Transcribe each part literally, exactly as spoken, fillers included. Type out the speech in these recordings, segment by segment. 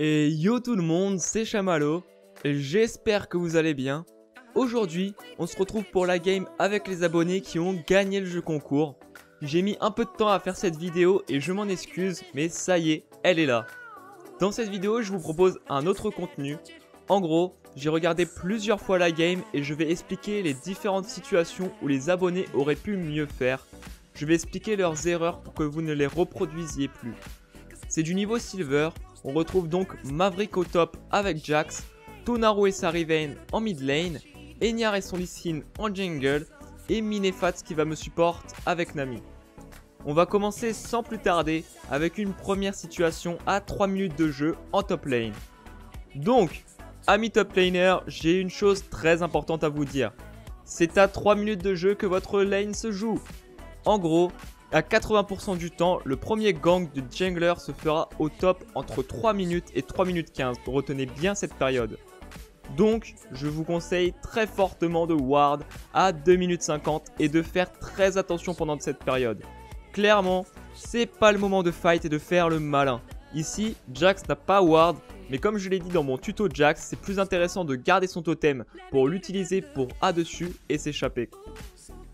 Et yo tout le monde, c'est Chamallow, j'espère que vous allez bien. Aujourd'hui, on se retrouve pour la game avec les abonnés qui ont gagné le jeu concours. J'ai mis un peu de temps à faire cette vidéo et je m'en excuse, mais ça y est, elle est là. Dans cette vidéo, je vous propose un autre contenu. En gros, j'ai regardé plusieurs fois la game et je vais expliquer les différentes situations où les abonnés auraient pu mieux faire. Je vais expliquer leurs erreurs pour que vous ne les reproduisiez plus. C'est du niveau Silver. On retrouve donc Maverick au top avec Jax, Tonaru et sa Riven en mid lane, Enyar et son Lissin en jungle et Minefat qui va me support avec Nami. On va commencer sans plus tarder avec une première situation à trois minutes de jeu en top lane. Donc, amis top laner, j'ai une chose très importante à vous dire. C'est à trois minutes de jeu que votre lane se joue. En gros, à quatre-vingts pour cent du temps, le premier gank de jungler se fera au top entre trois minutes et trois minutes quinze. Retenez bien cette période. Donc, je vous conseille très fortement de ward à deux minutes cinquante et de faire très attention pendant cette période. Clairement, c'est pas le moment de fight et de faire le malin. Ici, Jax n'a pas ward, mais comme je l'ai dit dans mon tuto Jax, c'est plus intéressant de garder son totem pour l'utiliser pour A dessus et s'échapper.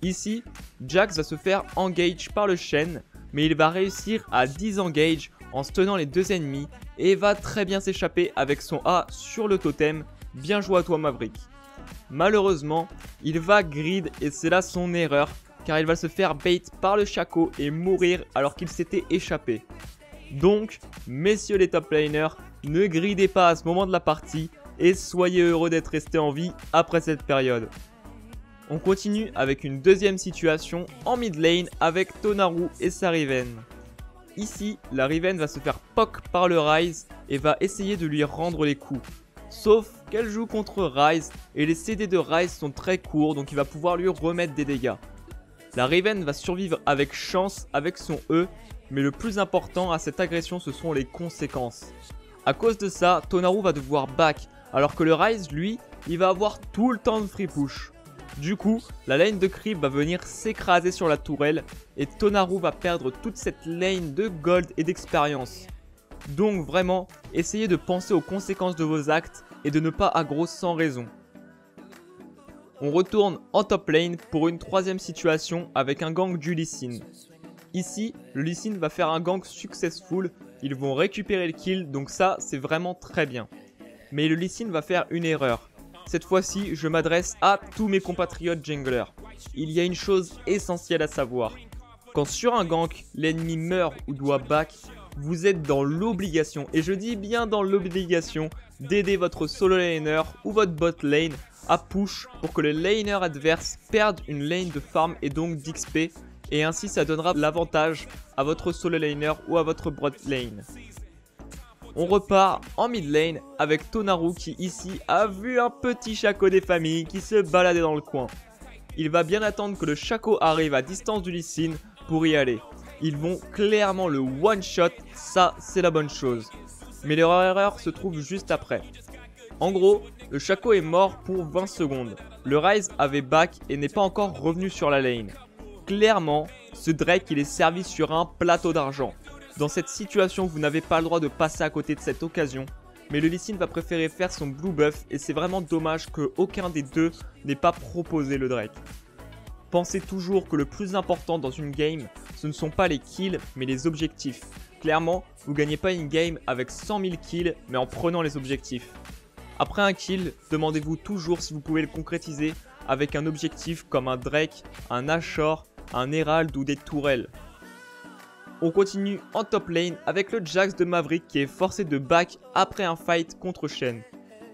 Ici, Jax va se faire engage par le Shen, mais il va réussir à disengage en tenant les deux ennemis et va très bien s'échapper avec son A sur le totem. Bien joué à toi Maverick. Malheureusement, il va grid et c'est là son erreur, car il va se faire bait par le Shaco et mourir alors qu'il s'était échappé. Donc, messieurs les top laners, ne gridez pas à ce moment de la partie et soyez heureux d'être restés en vie après cette période. On continue avec une deuxième situation en mid lane avec Tonaru et sa Riven. Ici, la Riven va se faire poke par le Ryze et va essayer de lui rendre les coups. Sauf qu'elle joue contre Ryze et les C D de Ryze sont très courts, donc il va pouvoir lui remettre des dégâts. La Riven va survivre avec chance avec son E, mais le plus important à cette agression ce sont les conséquences. A cause de ça, Tonaru va devoir back alors que le Ryze, lui, il va avoir tout le temps de free push. Du coup, la lane de creep va venir s'écraser sur la tourelle et Tonaru va perdre toute cette lane de gold et d'expérience. Donc vraiment, essayez de penser aux conséquences de vos actes et de ne pas aggro sans raison. On retourne en top lane pour une troisième situation avec un gank du Lee Sin. Ici, le Lee Sin va faire un gank successful, ils vont récupérer le kill, donc ça c'est vraiment très bien. Mais le Lee Sin va faire une erreur. Cette fois-ci, je m'adresse à tous mes compatriotes junglers. Il y a une chose essentielle à savoir. Quand sur un gank, l'ennemi meurt ou doit back, vous êtes dans l'obligation, et je dis bien dans l'obligation, d'aider votre solo laner ou votre bot lane à push pour que le laner adverse perde une lane de farm et donc d'X P, et ainsi ça donnera l'avantage à votre solo laner ou à votre bot lane. On repart en mid lane avec Tonaru qui ici a vu un petit Shaco des familles qui se baladait dans le coin. Il va bien attendre que le Shaco arrive à distance du Lee Sin pour y aller. Ils vont clairement le one shot, ça c'est la bonne chose. Mais leur erreur se trouve juste après. En gros, le Shaco est mort pour vingt secondes. Le Ryze avait back et n'est pas encore revenu sur la lane. Clairement, ce Drake il est servi sur un plateau d'argent. Dans cette situation, vous n'avez pas le droit de passer à côté de cette occasion, mais le Lee Sin va préférer faire son blue buff et c'est vraiment dommage que aucun des deux n'ait pas proposé le Drake. Pensez toujours que le plus important dans une game, ce ne sont pas les kills mais les objectifs. Clairement, vous ne gagnez pas une game avec cent mille kills mais en prenant les objectifs. Après un kill, demandez-vous toujours si vous pouvez le concrétiser avec un objectif comme un Drake, un Ashore, un Herald ou des tourelles. On continue en top lane avec le Jax de Maverick qui est forcé de back après un fight contre Shen.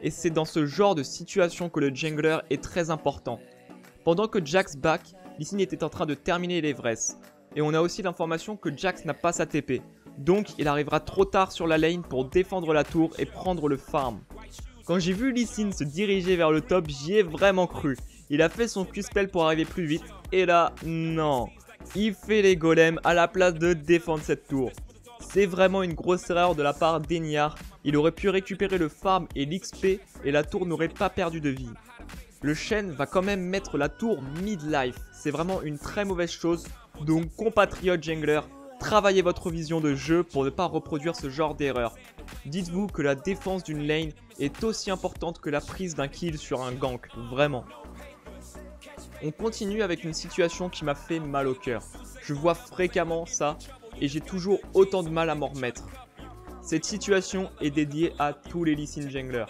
Et c'est dans ce genre de situation que le jungler est très important. Pendant que Jax back, Lee Sin était en train de terminer l'Everest. Et on a aussi l'information que Jax n'a pas sa T P. Donc il arrivera trop tard sur la lane pour défendre la tour et prendre le farm. Quand j'ai vu Lee Sin se diriger vers le top, j'y ai vraiment cru. Il a fait son Q-spell pour arriver plus vite et là, non. Il fait les golems à la place de défendre cette tour. C'est vraiment une grosse erreur de la part d'Enyar. Il aurait pu récupérer le farm et l'X P et la tour n'aurait pas perdu de vie. Le Shen va quand même mettre la tour mid-life. C'est vraiment une très mauvaise chose. Donc compatriotes junglers, travaillez votre vision de jeu pour ne pas reproduire ce genre d'erreur. dites-vous que la défense d'une lane est aussi importante que la prise d'un kill sur un gank, vraiment. On continue avec une situation qui m'a fait mal au cœur. Je vois fréquemment ça et j'ai toujours autant de mal à m'en remettre. Cette situation est dédiée à tous les Lee Sin junglers.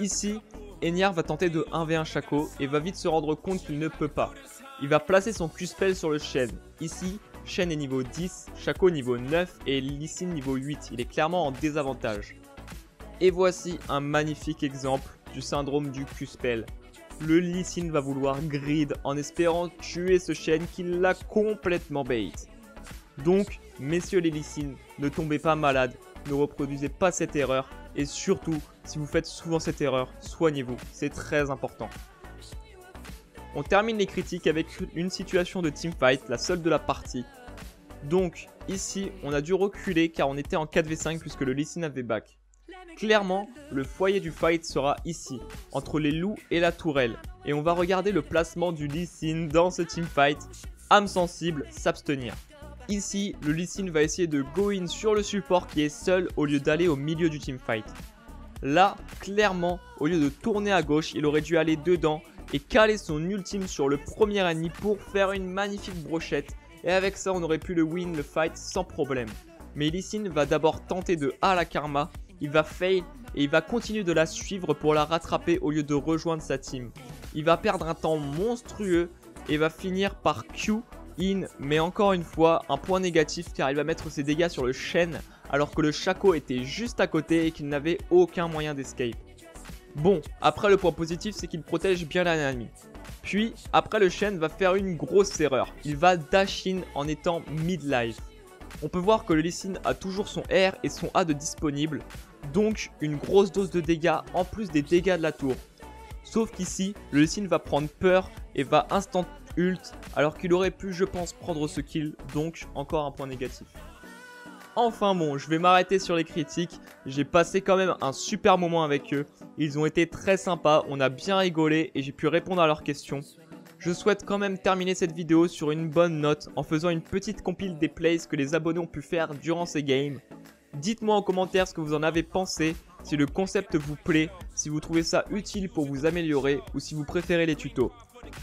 Ici, Enyar va tenter de un v un Shaco et va vite se rendre compte qu'il ne peut pas. Il va placer son Q-Spell sur le Shen. Ici, Shen est niveau dix, Shaco niveau neuf et Lee Sin niveau huit. Il est clairement en désavantage. Et voici un magnifique exemple du syndrome du Q-Spell. Le Lee Sin va vouloir grid en espérant tuer ce Shen qui l'a complètement bait. Donc, messieurs les Lee Sin, ne tombez pas malade, ne reproduisez pas cette erreur et surtout, si vous faites souvent cette erreur, soignez-vous, c'est très important. On termine les critiques avec une situation de teamfight, la seule de la partie. Donc, ici, on a dû reculer car on était en quatre v cinq puisque le Lee Sin avait back. Clairement, le foyer du fight sera ici, entre les loups et la tourelle. Et on va regarder le placement du Lee Sin dans ce teamfight. Âme sensible, s'abstenir. Ici, le Lee Sin va essayer de go in sur le support qui est seul au lieu d'aller au milieu du teamfight. Là, clairement, au lieu de tourner à gauche, il aurait dû aller dedans et caler son ultime sur le premier ennemi pour faire une magnifique brochette. Et avec ça, on aurait pu le win le fight sans problème. Mais Lee Sin va d'abord tenter de A la Karma. Il va fail et il va continuer de la suivre pour la rattraper au lieu de rejoindre sa team. Il va perdre un temps monstrueux et va finir par Q in, mais encore une fois un point négatif car il va mettre ses dégâts sur le Shen alors que le Shaco était juste à côté et qu'il n'avait aucun moyen d'escape. Bon, après le point positif c'est qu'il protège bien l'ennemi. Puis après le Shen va faire une grosse erreur, il va dash in en étant mid-life. On peut voir que le Lee Sin a toujours son R et son A de disponible, donc une grosse dose de dégâts en plus des dégâts de la tour. Sauf qu'ici, le Lee Sin va prendre peur et va instant ult alors qu'il aurait pu, je pense, prendre ce kill, donc encore un point négatif. Enfin bon, je vais m'arrêter sur les critiques, j'ai passé quand même un super moment avec eux, ils ont été très sympas, on a bien rigolé et j'ai pu répondre à leurs questions. Je souhaite quand même terminer cette vidéo sur une bonne note en faisant une petite compile des plays que les abonnés ont pu faire durant ces games. Dites-moi en commentaire ce que vous en avez pensé, si le concept vous plaît, si vous trouvez ça utile pour vous améliorer ou si vous préférez les tutos.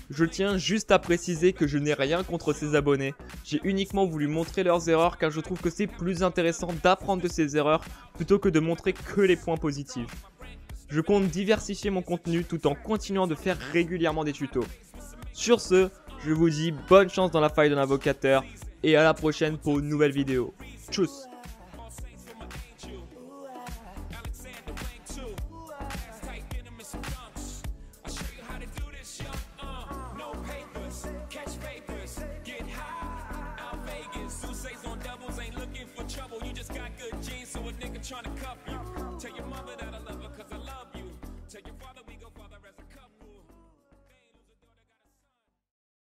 Je tiens juste à préciser que je n'ai rien contre ces abonnés, j'ai uniquement voulu montrer leurs erreurs car je trouve que c'est plus intéressant d'apprendre de ces erreurs plutôt que de montrer que les points positifs. Je compte diversifier mon contenu tout en continuant de faire régulièrement des tutos. Sur ce, je vous dis bonne chance dans la faille d'un invocateur et à la prochaine pour une nouvelle vidéo. Tchuss! Trying to cuff you, tell your mother that